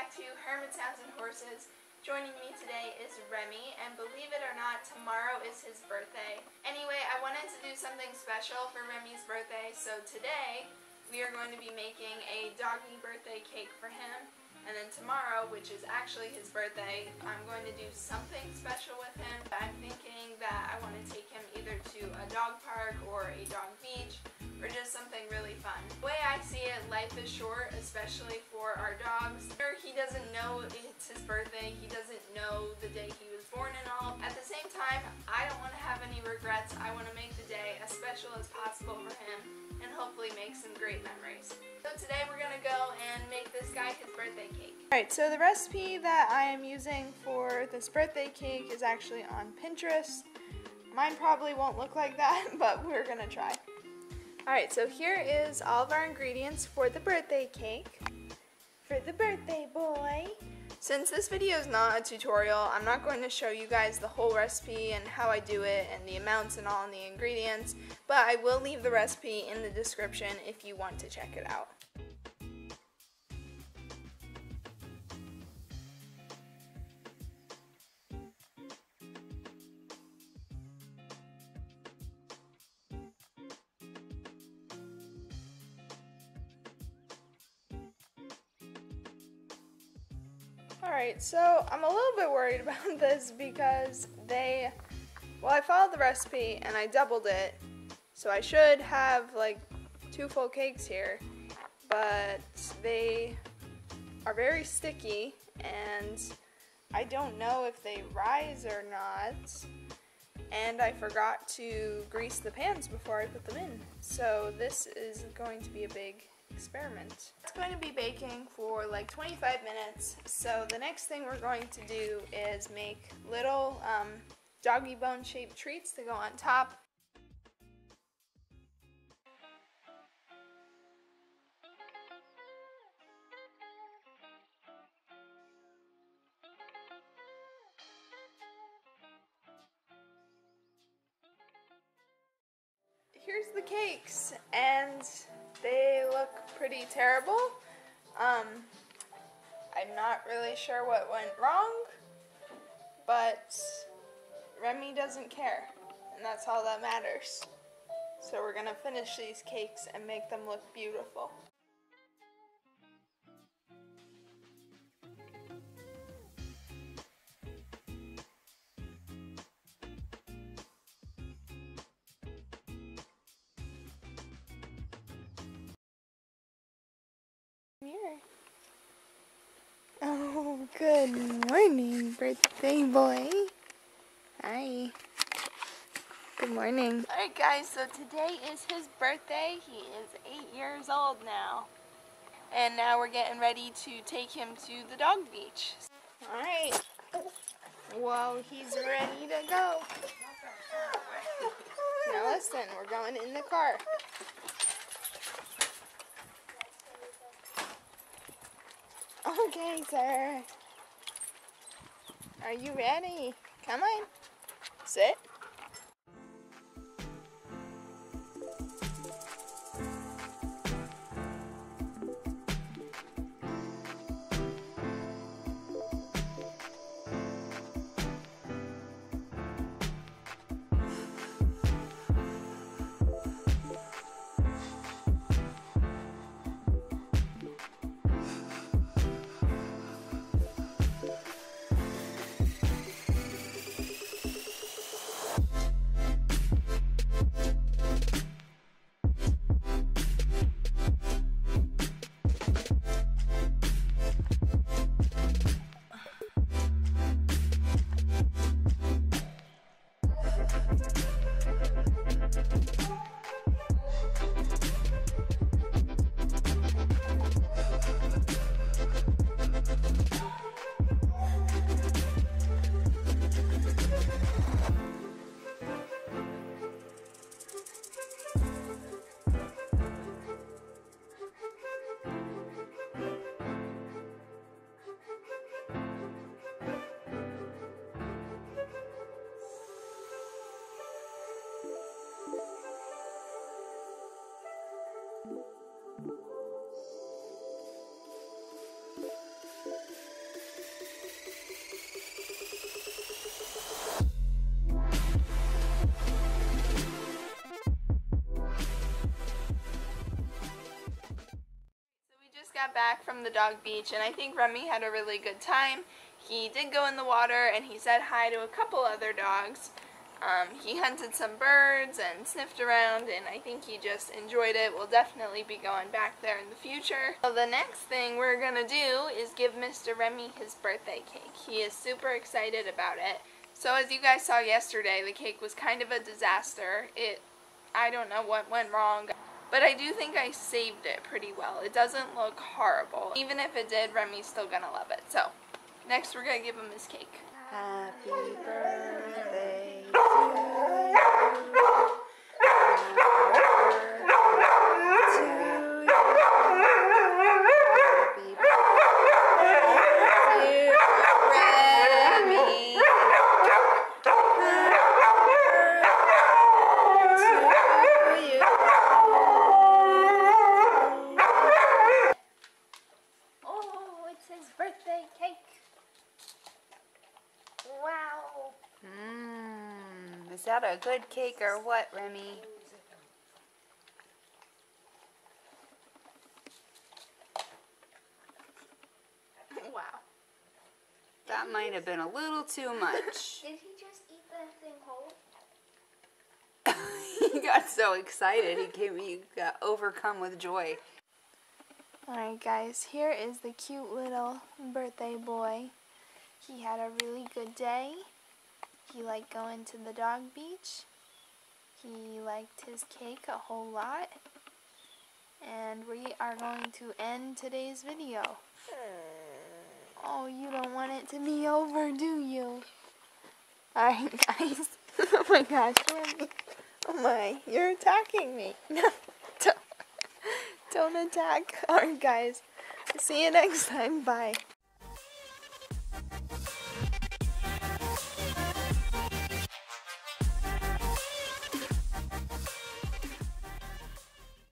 back to Hermits, Hounds, and Horses. Joining me today is Remi, and believe it or not, tomorrow is his birthday. Anyway, I wanted to do something special for Remi's birthday, so today we are going to be making a doggy birthday cake for him, and then tomorrow, which is actually his birthday, I'm going to do something special with him. I'm thinking that I want to take him either to a dog park or a dog beach, or just something really fun. The way I see it, life is short, especially for our dogs. Sure, he doesn't know it's his birthday, he doesn't know the day he was born and all. At the same time, I don't want to have any regrets. I want to make the day as special as possible for him and hopefully make some great memories. So today we're going to go and make this guy his birthday cake. Alright, so the recipe that I am using for this birthday cake is actually on Pinterest. Mine probably won't look like that, but we're going to try. Alright, so here is all of our ingredients for the birthday cake. For the birthday boy. Since this video is not a tutorial, I'm not going to show you guys the whole recipe and how I do it and the amounts and all and the ingredients, but I will leave the recipe in the description if you want to check it out. Alright, so I'm a little bit worried about this because I followed the recipe and I doubled it, so I should have like 2 full cakes here, but they are very sticky and I don't know if they rise or not, and I forgot to grease the pans before I put them in, so this is going to be a big experiment. It's going to be baking for like 25 minutes, so the next thing we're going to do is make little doggy bone shaped treats to go on top. Here's the cakes, and they look pretty terrible. I'm not really sure what went wrong, but Remi doesn't care, and that's all that matters. So we're gonna finish these cakes and make them look beautiful. Oh, good morning, birthday boy. Hi. Good morning. Alright guys, so today is his birthday. He is 8 years old now. And now we're getting ready to take him to the dog beach. Alright. Whoa, he's ready to go. Now listen, we're going in the car. Okay, sir. Are you ready? Come on. Sit. got back from the dog beach, and I think Remi had a really good time. He did go in the water, and he said hi to a couple other dogs. He hunted some birds and sniffed around, and I think he just enjoyed it. We'll definitely be going back there in the future. So the next thing we're gonna do is give Mr. Remi his birthday cake. He is super excited about it. So as you guys saw yesterday, the cake was kind of a disaster. I don't know what went wrong, but I do think I saved it pretty well. It doesn't look horrible. Even if it did, Remi's still gonna love it. So next we're gonna give him his cake. Happy birthday. Is that a good cake or what, Remi? Wow. That might have been a little too much. Did he just eat that thing whole? He got so excited. He got overcome with joy. Alright guys, here is the cute little birthday boy. He had a really good day. He liked going to the dog beach. He liked his cake a whole lot. And we are going to end today's video. Oh, you don't want it to be over, do you? Alright, guys. Oh my gosh. Oh my, you're attacking me. No, don't attack. Alright, guys. See you next time. Bye.